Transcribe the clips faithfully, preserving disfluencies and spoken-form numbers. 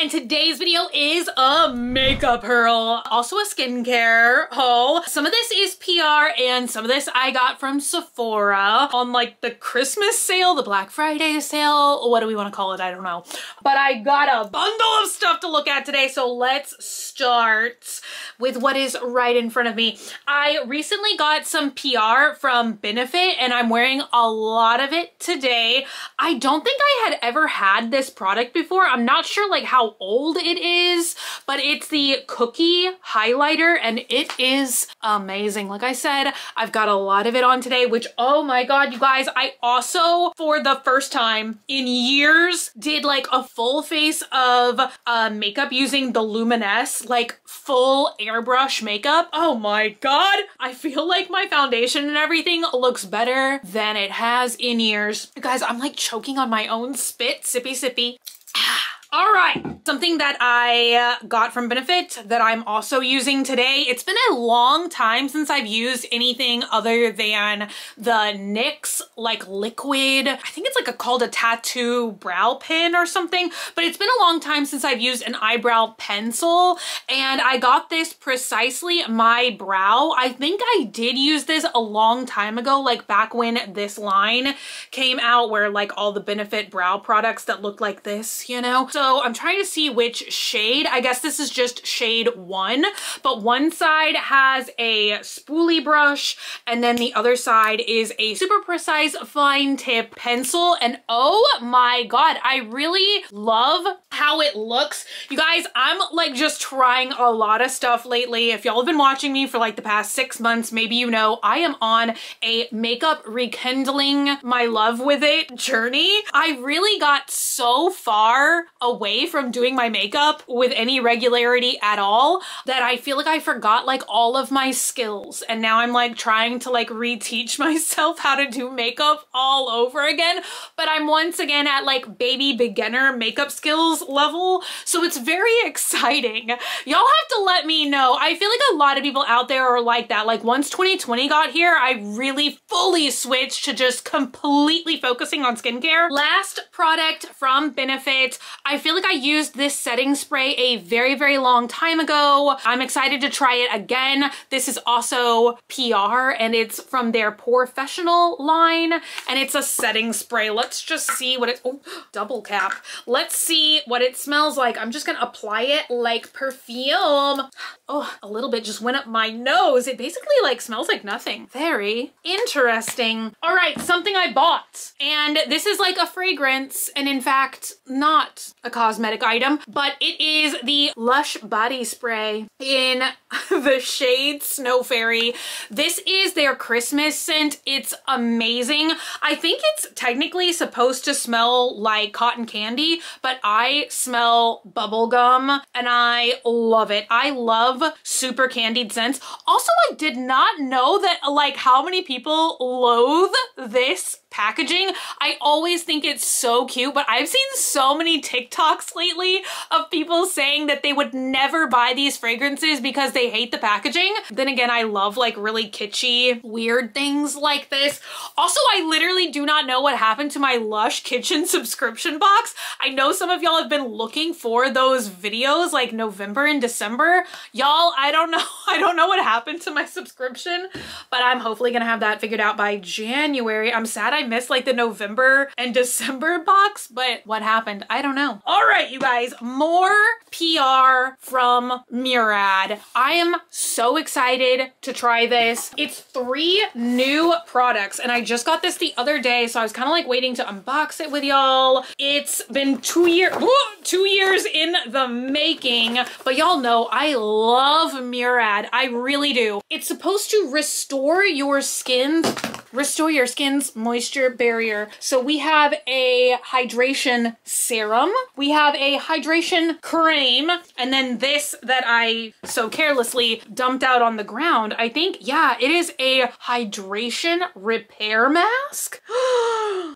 and today's video is a makeup haul, also a skincare haul. Some of this is P R and some of this I got from Sephora on like the Christmas sale, the Black Friday sale, what do we want to call it? I don't know. But I got a bundle of stuff to look at today, so let's start with what is right in front of me. I recently got some P R from Benefit and I'm wearing a lot of it today. I don't think I had ever had this product before. I'm not sure like how old it is, but it's the cookie highlighter and it is amazing. Like I said, I've got a lot of it on today, which, oh my God, you guys, I also for the first time in years did like a full face of uh, makeup using the Luminesse, like full airbrush makeup. Oh my God, I feel like my foundation and everything looks better than it has in years. You guys, I'm like choking on my own spit. Sippy, sippy. Ah. All right, something that I got from Benefit that I'm also using today. It's been a long time since I've used anything other than the N Y X like liquid. I think it's like a called a tattoo brow pen or something, but it's been a long time since I've used an eyebrow pencil. And I got this precisely my brow. I think I did use this a long time ago, like back when this line came out where like all the Benefit brow products that look like this, you know? So So I'm trying to see which shade. I guess this is just shade one, but one side has a spoolie brush and then the other side is a super precise fine tip pencil. And oh my God, I really love how it looks. You guys, I'm like just trying a lot of stuff lately. If y'all have been watching me for like the past six months, maybe you know I am on a makeup rekindling my love with it journey. I really got so far away from doing my makeup with any regularity at all that I feel like I forgot like all of my skills, and now I'm like trying to like reteach myself how to do makeup all over again, but I'm once again at like baby beginner makeup skills level, so it's very exciting. Y'all have to let me know. I feel like a lot of people out there are like that, like once twenty twenty got here I really fully switched to just completely focusing on skincare. Last product from Benefit, I feel like I used this setting spray a very, very long time ago. I'm excited to try it again. This is also P R and it's from their Professional line and it's a setting spray. Let's just see what it, oh, double cap. Let's see what it smells like. I'm just gonna apply it like perfume. Oh, a little bit just went up my nose. It basically like smells like nothing. Very interesting. All right, something I bought. And this is like a fragrance and in fact, not a cosmetic item, but it is the Lush body spray in the shade Snow Fairy. This is their Christmas scent. It's amazing. I think it's technically supposed to smell like cotton candy, but I smell bubblegum and I love it. I love super candied scents. Also, I did not know that like how many people loathe this packaging. I always think it's so cute, but I've seen so many TikToks lately of people saying that they would never buy these fragrances because they hate the packaging. Then again, I love like really kitschy, weird things like this. Also, I literally do not know what happened to my Lush kitchen subscription box. I know some of y'all have been looking for those videos like November and December. Y'all, I don't know. I don't know what happened to my subscription, but I'm hopefully gonna have that figured out by January. I'm sad I I missed like the November and December box, but what happened? I don't know. All right, you guys, more P R from Murad. I am so excited to try this. It's three new products and I just got this the other day, so I was kind of like waiting to unbox it with y'all. It's been two years, two years in the making, but y'all know I love Murad. I really do. It's supposed to restore your skin Restore your skin's moisture barrier. So we have a hydration serum, we have a hydration cream, and then this that I so carelessly dumped out on the ground. I think, yeah, it is a hydration repair mask.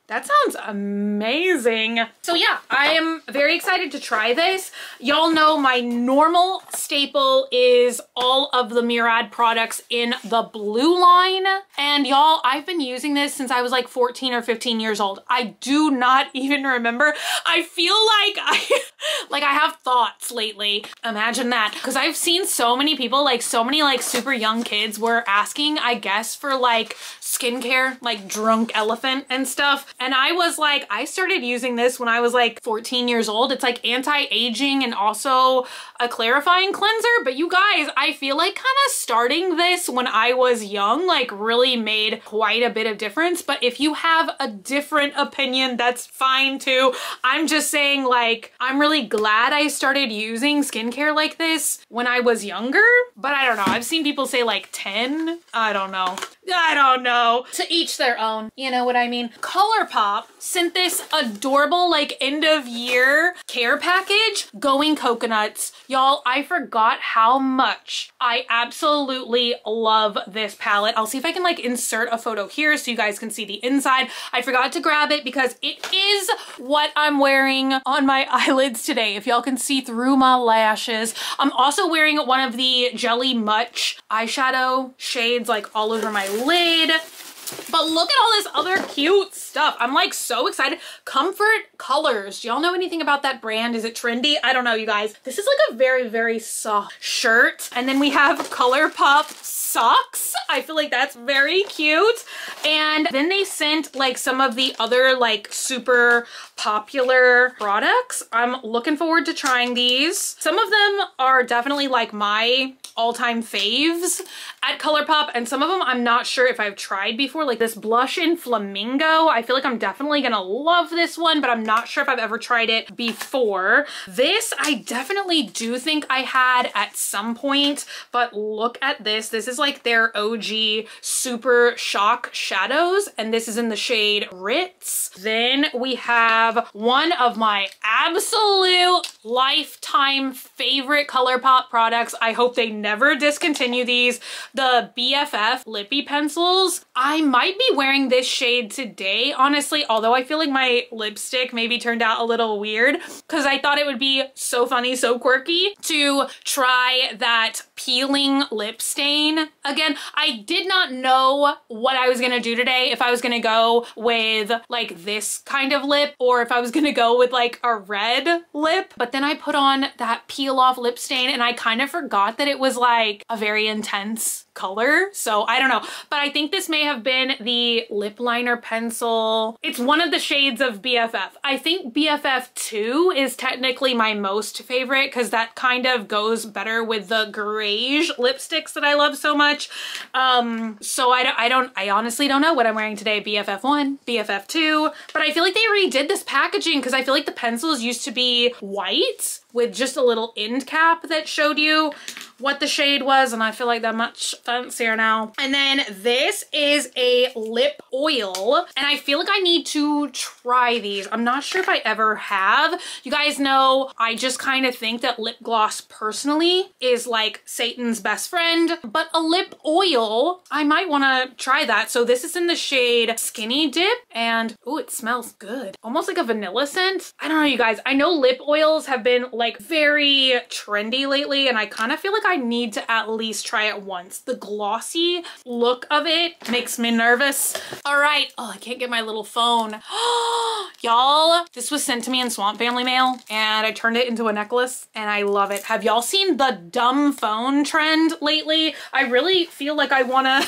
That sounds amazing. So yeah, I am very excited to try this. Y'all know my normal staple is all of the Murad products in the blue line. And y'all, I I've been using this since I was like fourteen or fifteen years old. I do not even remember. I feel like I Like, I have thoughts lately. Imagine that. Because I've seen so many people, like so many like super young kids were asking, I guess, for like skincare, like Drunk Elephant and stuff. And I was like, I started using this when I was like fourteen years old. It's like anti-aging and also a clarifying cleanser. But you guys, I feel like kind of starting this when I was young, like really made quite a bit of difference. But if you have a different opinion, that's fine too. I'm just saying, like, I'm really glad I started using skincare like this when I was younger, but I don't know. I've seen people say like ten, I don't know. I don't know. To each their own, you know what I mean? ColourPop sent this adorable like end of year care package, going coconuts. Y'all, I forgot how much I absolutely love this palette. I'll see if I can like insert a photo here so you guys can see the inside. I forgot to grab it because it is what I'm wearing on my eyelids today. If y'all can see through my lashes. I'm also wearing one of the Jelly Much eyeshadow shades like all over my lid. But look at all this other cute stuff. I'm like so excited. Comfort Colors. Do y'all know anything about that brand? Is it trendy? I don't know, you guys. This is like a very, very soft shirt. And then we have ColourPop socks. I feel like that's very cute. And then they sent like some of the other like super popular products. I'm looking forward to trying these. Some of them are definitely like my all-time faves at ColourPop, and some of them I'm not sure if I've tried before, like this blush in Flamingo. I feel like I'm definitely gonna love this one, but I'm not sure if I've ever tried it before. This I definitely do think I had at some point, but look at this. This is like their O G Super Shock Shadows, and this is in the shade Ritz. Then we have one of my absolute lifetime favorite ColourPop products. I hope they never discontinue these. The B F F Lippy Pencils. I might be wearing this shade today, honestly, although I feel like my lipstick maybe turned out a little weird because I thought it would be so funny, so quirky to try that peeling lip stain again. I did not know what I was gonna do today, if I was gonna go with like this kind of lip or if I was gonna go with like a red lip, but then I put on that peel off lip stain and I kind of forgot that it was like a very intense color, so I don't know. But I think this may have been the lip liner pencil. It's one of the shades of B F F. I think B F F two is technically my most favorite because that kind of goes better with the grayish lipsticks that I love so much. Um, so I, I don't, I honestly don't know what I'm wearing today. B F F one, B F F two, but I feel like they redid this packaging because I feel like the pencils used to be white with just a little end cap that showed you what the shade was, and I feel like they're much fancier now. And then this is a lip oil, and I feel like I need to try these. I'm not sure if I ever have. You guys know I just kind of think that lip gloss personally is like Satan's best friend, but a lip oil, I might want to try that. So this is in the shade Skinny Dip, and oh, it smells good. Almost like a vanilla scent. I don't know, you guys. I know lip oils have been like very trendy lately, and I kind of feel like I need to at least try it once. The glossy look of it makes me nervous. All right. Oh, I can't get my little phone. Y'all, this was sent to me in Swamp Family Mail, and I turned it into a necklace, and I love it. Have y'all seen the dumb phone trend lately? I really feel like I wanna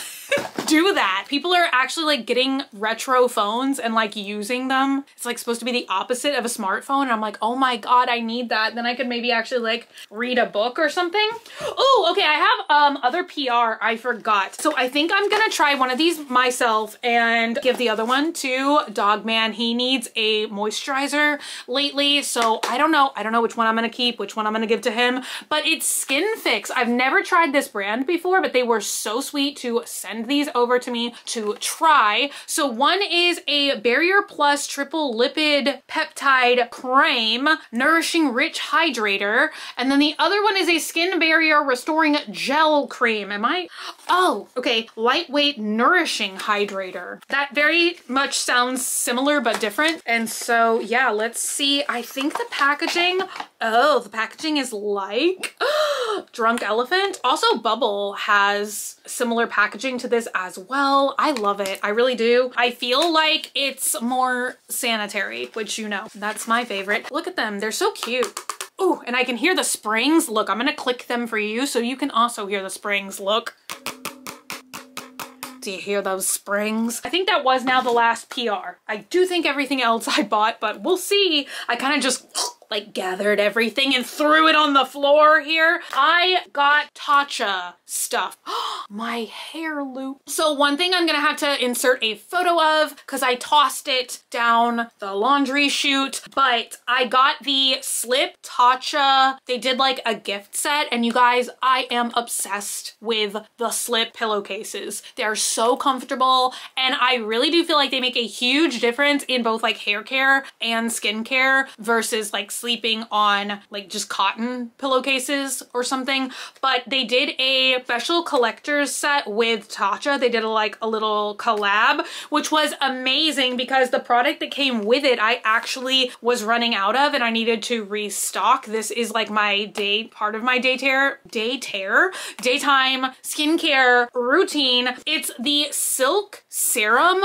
do that. People are actually like getting retro phones and like using them. It's like supposed to be the opposite of a smartphone, and I'm like, oh my God, I need that. Then I could maybe actually like read a book or something. Oh, okay, I have um other P R I forgot. So I think I'm gonna try one of these myself and give the other one to Dogman. He needs a moisturizer lately, so I don't know. I don't know which one I'm gonna keep, which one I'm gonna give to him, but it's Skinfix. I've never tried this brand before, but they were so sweet to send these over to me to try. So one is a Barrier Plus Triple Lipid Peptide Cream Nourishing Rich Hydrator, and then the other one is a Skin Barrier Restoring Gel Cream. Am I? Oh, okay. Lightweight Nourishing Hydrator. That very much sounds similar but different. And so yeah, let's see. I think the packaging, oh, the packaging is like Drunk Elephant. Also Bubble has similar packaging to this as well. I love it. I really do. I feel like it's more sanitary, which, you know, that's my favorite. Look at them. They're so cute. Ooh, and I can hear the springs. Look, I'm gonna click them for you so you can also hear the springs, look. Do you hear those springs? I think that was now the last P R. I do think everything else I bought, but we'll see. I kind of just like gathered everything and threw it on the floor here. I got Tatcha stuff. My hair loop. So one thing I'm gonna have to insert a photo of because I tossed it down the laundry chute, but I got the slip Tatcha. They did like a gift set, and you guys, I am obsessed with the slip pillowcases. They're so comfortable, and I really do feel like they make a huge difference in both like hair care and skincare versus like sleeping on like just cotton pillowcases or something. But they did a special collector's set with Tatcha. They did a, like a little collab, which was amazing because the product that came with it I actually was running out of and I needed to restock. This is like my day, part of my day tear, day tear, daytime skincare routine. It's the Silk Serum,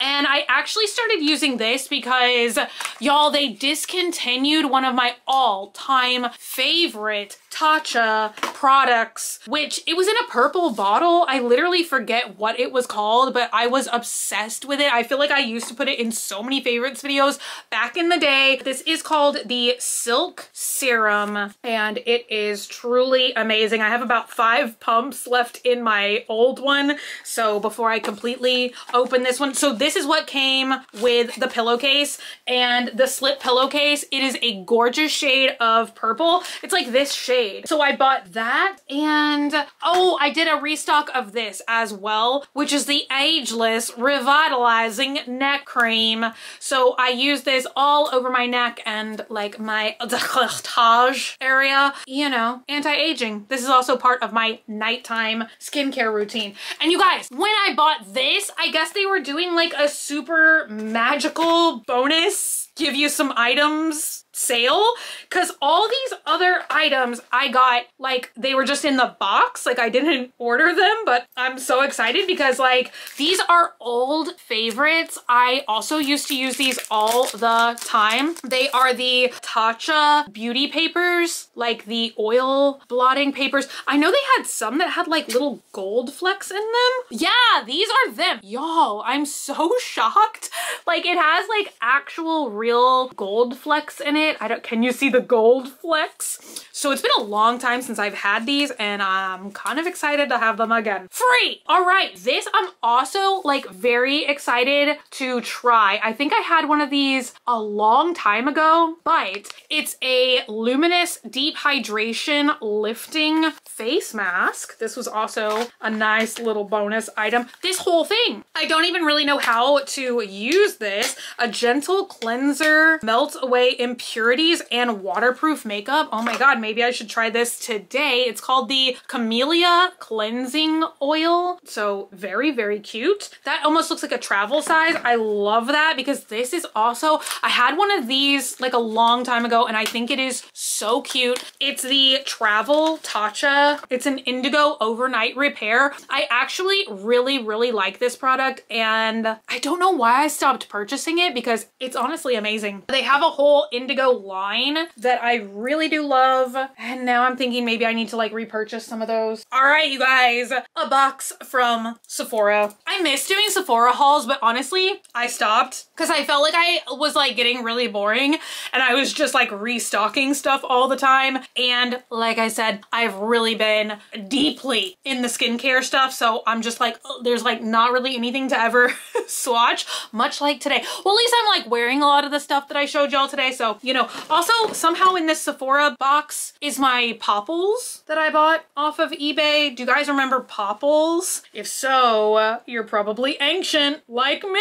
and I actually started using this because y'all, they discontinued one of my all-time favorite Tatcha products, which it was in a purple bottle. I literally forget what it was called, but I was obsessed with it. I feel like I used to put it in so many favorites videos back in the day. This is called the Silk Serum, and it is truly amazing. I have about five pumps left in my old one, so before I completely open this one. So this is what came with the pillowcase and the slip pillowcase. It is a gorgeous shade of purple. It's like this shade. So I bought that, and oh, I did a restock of this as well, which is the Ageless Revitalizing Neck Cream. So I use this all over my neck and like my décolletage area, you know, anti-aging. This is also part of my nighttime skincare routine. And you guys, when I bought this, I guess they were doing like a super magical bonus, give you some items sale, because all these other items I got, like they were just in the box, like I didn't order them, but I'm so excited because like these are old favorites. I also used to use these all the time. They are the Tatcha beauty papers, like the oil blotting papers. I know they had some that had like little gold flecks in them. Yeah, these are them. Y'all, I'm so shocked. Like it has like actual real gold flecks in it. I don't, can you see the gold flecks? So it's been a long time since I've had these, and I'm kind of excited to have them again. Free! All right, this I'm also like very excited to try. I think I had one of these a long time ago, but it's a Luminesse Deep Hydration Lifting Face Mask. This was also a nice little bonus item. This whole thing, I don't even really know how to use this. A gentle cleanser, melts away impurities Impurities and waterproof makeup. Oh my god, maybe I should try this today. It's called the Camellia Cleansing Oil. So very, very cute. That almost looks like a travel size. I love that because this is also, I had one of these like a long time ago and I think it is so cute. It's the Travel Tatcha. It's an Indigo Overnight Repair. I actually really, really like this product, and I don't know why I stopped purchasing it because it's honestly amazing. They have a whole Indigo line that I really do love, and now I'm thinking maybe I need to like repurchase some of those. All right, you guys, a box from Sephora. I miss doing Sephora hauls, but honestly I stopped because I felt like I was like getting really boring and I was just like restocking stuff all the time, and like I said, I've really been deeply in the skincare stuff, so I'm just like, oh, there's like not really anything to ever swatch, much like today. Well, at least I'm like wearing a lot of the stuff that I showed y'all today, so you know. Also, somehow in this Sephora box is my Popples that I bought off of eBay. Do you guys remember Popples? If so, uh, you're probably ancient like me.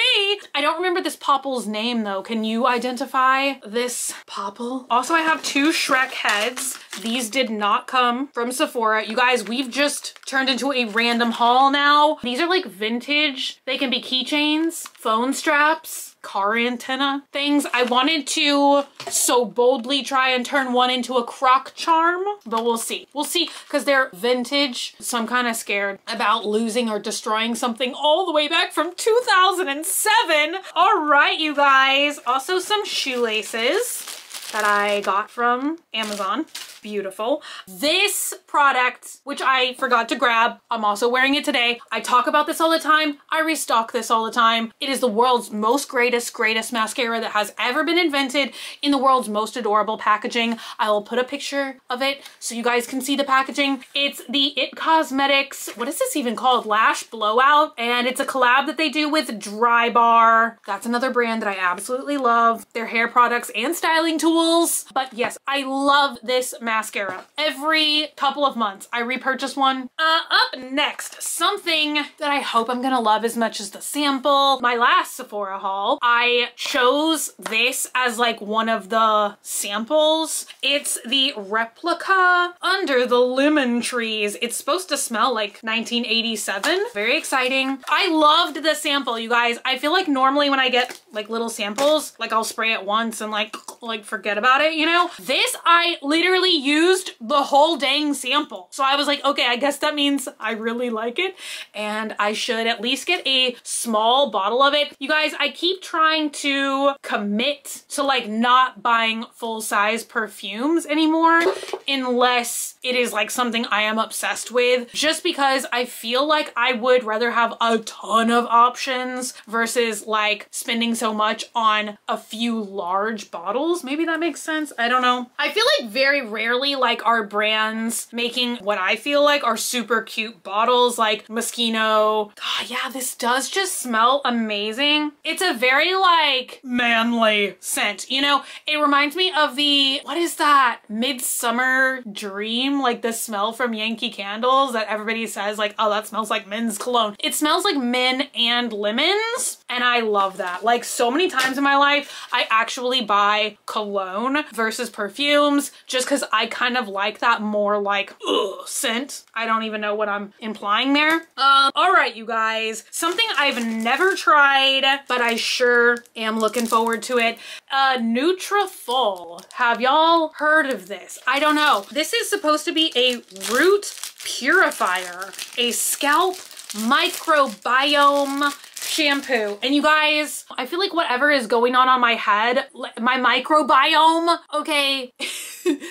I don't remember this Popple's name though. Can you identify this Popple? Also, I have two Shrek heads. These did not come from Sephora. You guys, we've just turned into a random haul now. These are like vintage. They can be keychains, phone straps, car antenna things. I wanted to so boldly try and turn one into a croc charm, but we'll see. We'll see, because they're vintage, so I'm kind of scared about losing or destroying something all the way back from two thousand seven. All right, you guys. Also some shoelaces. that I got from Amazon. Beautiful. This product, which I forgot to grab, I'm also wearing it today. I talk about this all the time. I restock this all the time. It is the world's most greatest, greatest mascara that has ever been invented in the world's most adorable packaging. I will put a picture of it so you guys can see the packaging. It's the It Cosmetics, what is this even called? Lash Blowout. And it's a collab that they do with Drybar. That's another brand that I absolutely love. Their hair products and styling tools. But yes, I love this mascara. Mascara. Every couple of months, I repurchase one. Uh, up next, something that I hope I'm gonna love as much as the sample. My last Sephora haul, I chose this as like one of the samples. It's the Replica Under the Lemon Trees. It's supposed to smell like nineteen eighty-seven. Very exciting. I loved the sample, you guys. I feel like normally when I get like little samples, like I'll spray it once and like, like forget about it, you know? This I literally used the whole dang sample. So I was like, okay, I guess that means I really like it and I should at least get a small bottle of it. You guys, I keep trying to commit to like not buying full-size perfumes anymore unless it is like something I am obsessed with, just because I feel like I would rather have a ton of options versus like spending so much on a few large bottles. Maybe that makes sense. I don't know. I feel like very rarely Rarely like our brands making what I feel like are super cute bottles, like Moschino. God, yeah, this does just smell amazing. It's a very like manly scent, you know? It reminds me of the, what is that? Midsummer Dream, like the smell from Yankee Candles that everybody says like, oh, that smells like men's cologne. It smells like men and lemons, and I love that. Like so many times in my life, I actually buy cologne versus perfumes just because I kind of like that more like ugh, scent. I don't even know what I'm implying there. Um, all right, you guys, something I've never tried, but I sure am looking forward to it. Uh, Nutrafol. Have y'all heard of this? I don't know. This is supposed to be a root purifier, a scalp microbiome shampoo. And you guys, I feel like whatever is going on on my head, my microbiome, okay,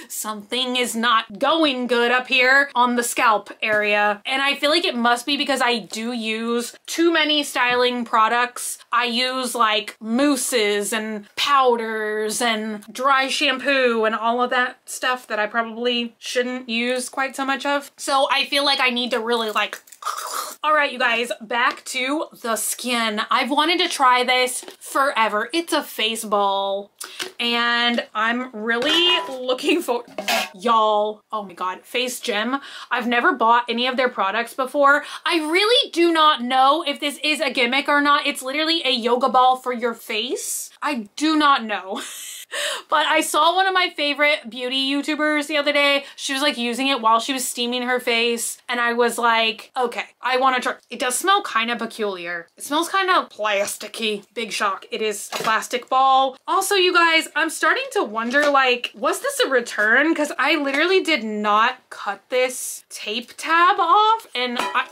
something is not going good up here on the scalp area. And I feel like it must be because I do use too many styling products. I use like mousses and powders and dry shampoo and all of that stuff that I probably shouldn't use quite so much of. So I feel like I need to really like all right, you guys, back to the skin. I've wanted to try this forever. It's a face ball and I'm really looking for y'all. Oh my God, Face Gym. I've never bought any of their products before. I really do not know if this is a gimmick or not. It's literally a yoga ball for your face. I do not know. But I saw one of my favorite beauty YouTubers the other day. She was like using it while she was steaming her face. And I was like, okay, I want to try. It does smell kind of peculiar. It smells kind of plasticky. Big shock. It is a plastic ball. Also, you guys, I'm starting to wonder, like, was this a return? Because I literally did not cut this tape tab off. And I...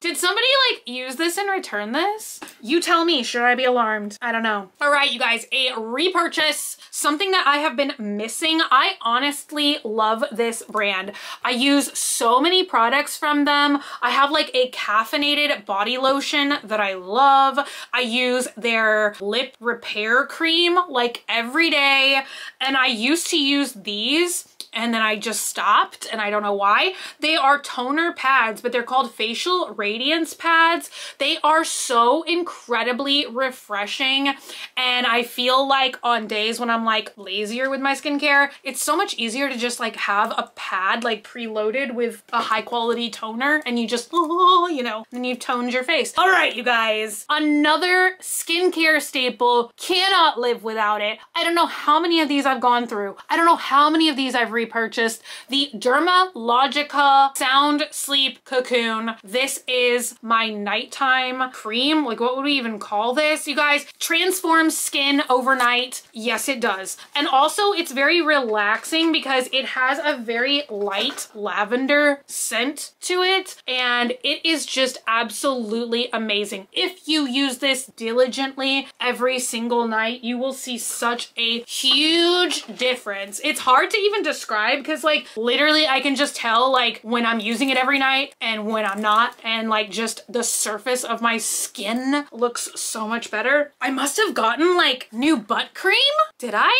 Did somebody like use this and return this? You tell me, should I be alarmed? I don't know. All right, you guys, a repurchase, something that I have been missing. I honestly love this brand. I use so many products from them. I have like a caffeinated body lotion that I love. I use their lip repair cream like every day. And I used to use these and then I just stopped and I don't know why. They are toner pads, but they're called facial radiance pads. They are so incredibly refreshing. And I feel like on days when I'm like lazier with my skincare, it's so much easier to just like have a pad like preloaded with a high quality toner and you just, oh, you know, and you've toned your face. All right, you guys, another skincare staple, cannot live without it. I don't know how many of these I've gone through. I don't know how many of these I've repurchased the Dermalogica Sound Sleep Cocoon. This is my nighttime cream. Like, what would we even call this? You guys, transforms skin overnight. Yes, it does. And also it's very relaxing because it has a very light lavender scent to it. And it is just absolutely amazing. If you use this diligently every single night, you will see such a huge difference. It's hard to even describe because, like, literally I can just tell, like, when I'm using it every night and when I'm not, and like just the surface of my skin looks so much better. I must have gotten like new butt cream. Did I?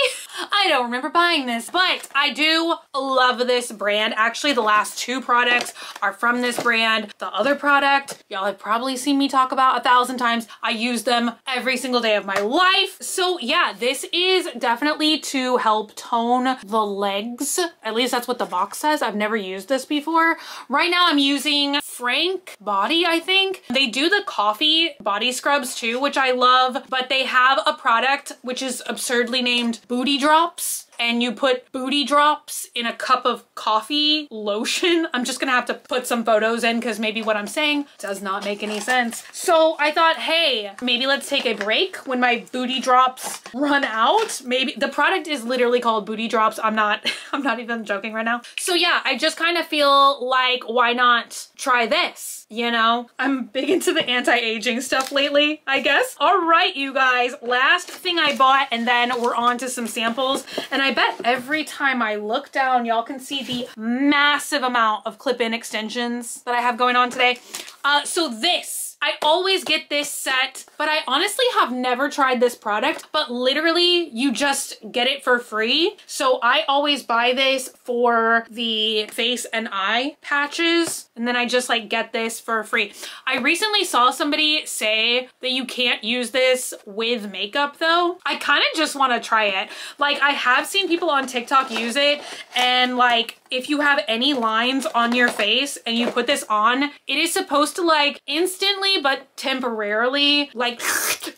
I don't remember buying this, but I do love this brand. Actually, the last two products are from this brand. The other product, y'all have probably seen me talk about a thousand times. I use them every single day of my life. So yeah, this is definitely to help tone the legs. At least that's what the box says. I've never used this before. Right now I'm using Frank Body, I think. They do the coffee body scrubs too, which I love, but they have a product which is absurdly named Booty Drops. And you put booty drops in a cup of coffee lotion. I'm just gonna have to put some photos in because maybe what I'm saying does not make any sense. So I thought, hey, maybe let's take a break when my booty drops run out. Maybe the product is literally called Booty Drops. I'm not, I'm not even joking right now. So yeah, I just kind of feel like, why not try this? You know, I'm big into the anti-aging stuff lately, I guess. All right, you guys, last thing I bought, and then we're on to some samples. And I I bet every time I look down, y'all can see the massive amount of clip-in extensions that I have going on today. Uh, so this. I always get this set, but I honestly have never tried this product, but literally you just get it for free. So I always buy this for the face and eye patches, and then I just like get this for free. I recently saw somebody say that you can't use this with makeup though. I kind of just want to try it. Like, I have seen people on TikTok use it, and like, if you have any lines on your face and you put this on, it is supposed to like instantly but temporarily, like,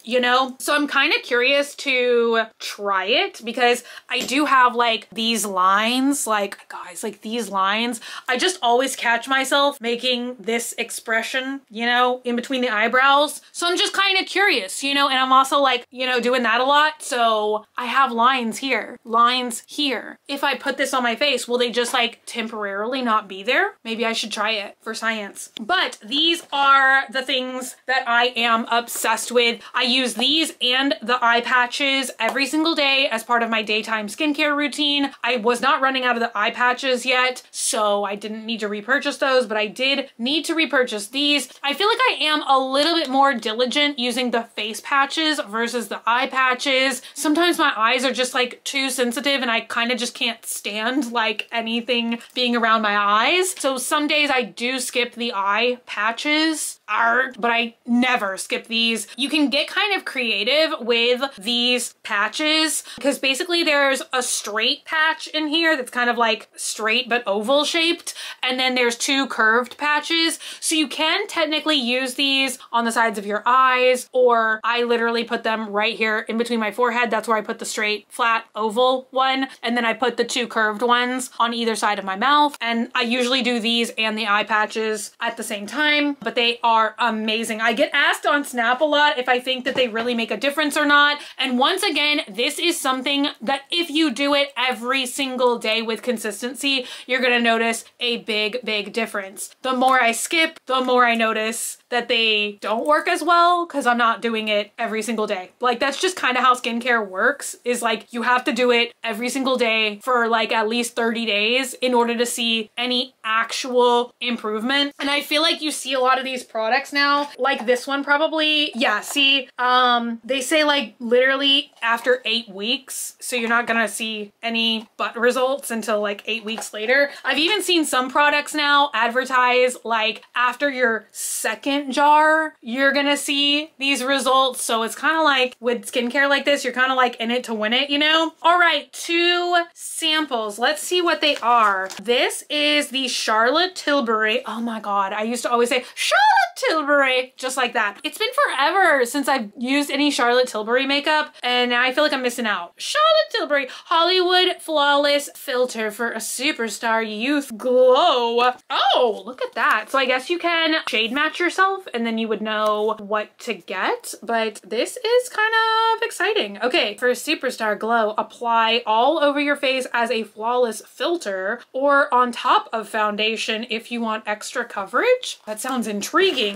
you know? So I'm kind of curious to try it because I do have like these lines, like, guys, like these lines. I just always catch myself making this expression, you know, in between the eyebrows. So I'm just kind of curious, you know, and I'm also like, you know, doing that a lot. So I have lines here, lines here. If I put this on my face, will they just like like temporarily not be there? Maybe I should try it for science. But these are the things that I am obsessed with. I use these and the eye patches every single day as part of my daytime skincare routine. I was not running out of the eye patches yet, so I didn't need to repurchase those, but I did need to repurchase these. I feel like I am a little bit more diligent using the face patches versus the eye patches. Sometimes my eyes are just like too sensitive and I kind of just can't stand like anything being around my eyes. So some days I do skip the eye patches, but I never skip these. You can get kind of creative with these patches because basically there's a straight patch in here that's kind of like straight but oval shaped, and then there's two curved patches. So you can technically use these on the sides of your eyes, or I literally put them right here in between my forehead. That's where I put the straight flat oval one, and then I put the two curved ones on either side of my mouth. And I usually do these and the eye patches at the same time, but they are Are amazing. I get asked on Snap a lot if I think that they really make a difference or not. And once again, this is something that if you do it every single day with consistency, you're gonna notice a big, big difference. The more I skip, the more I notice that they don't work as well because I'm not doing it every single day. Like, that's just kind of how skincare works, is like you have to do it every single day for like at least thirty days in order to see any actual improvement. And I feel like you see a lot of these products products now, like this one probably. Yeah, see, um, they say like literally after eight weeks, so you're not gonna see any butt results until like eight weeks later. I've even seen some products now advertise like after your second jar, you're gonna see these results. So it's kind of like with skincare like this, you're kind of like in it to win it, you know? All right, two samples. Let's see what they are. This is the Charlotte Tilbury. Oh my God, I used to always say Charlotte Tilbury, just like that. It's been forever since I've used any Charlotte Tilbury makeup, and now I feel like I'm missing out. Charlotte Tilbury Hollywood Flawless Filter for a Superstar Youth Glow. Oh, look at that. So I guess you can shade match yourself and then you would know what to get, but this is kind of exciting. Okay, for Superstar Glow, apply all over your face as a flawless filter or on top of foundation if you want extra coverage. That sounds intriguing.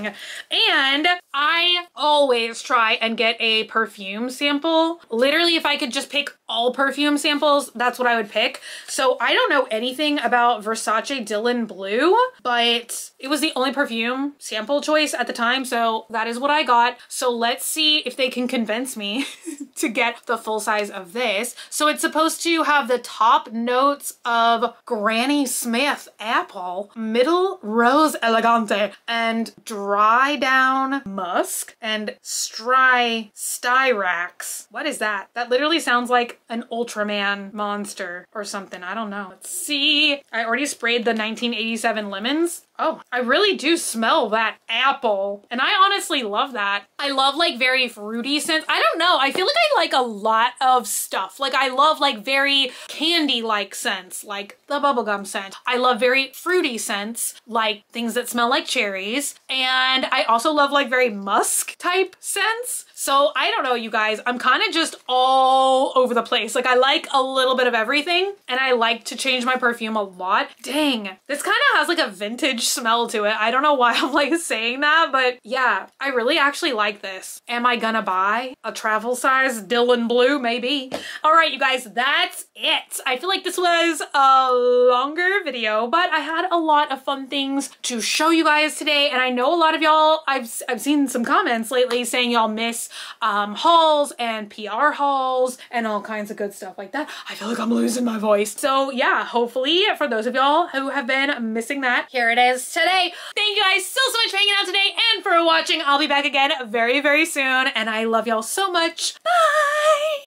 And I always try and get a perfume sample. Literally, if I could just pick all perfume samples, that's what I would pick. So I don't know anything about Versace Dylan Blue, but it was the only perfume sample choice at the time, so that is what I got. So let's see if they can convince me to get the full size of this. So it's supposed to have the top notes of Granny Smith apple, middle rose elegante, and dry down musk, and stry styrax. What is that? That literally sounds like an Ultraman monster or something. I don't know. Let's see. I already sprayed the nineteen eighty-seven lemons. Oh, I really do smell that apple. And I honestly love that. I love like very fruity scents. I don't know. I feel like I like a lot of stuff. Like I love like very candy-like scents, like the bubblegum scent. I love very fruity scents, like things that smell like cherries. And I also love like very musk type scents. So I don't know, you guys, I'm kind of just all over the place. Like I like a little bit of everything and I like to change my perfume a lot. Dang, this kind of has like a vintage smell to it. I don't know why I'm like saying that, but yeah, I really actually like this. Am I gonna buy a travel size Dylan Blue? Maybe. All right, you guys, that's it. I feel like this was a longer video, but I had a lot of fun things to show you guys today. And I know a lot of y'all, I've, I've seen some comments lately saying y'all miss um, hauls and P R hauls and all kinds of good stuff like that. I feel like I'm losing my voice. So yeah, hopefully for those of y'all who have been missing that, here it is today. Thank you guys so, so much for hanging out today and for watching. I'll be back again very, very soon. And I love y'all so much. Bye!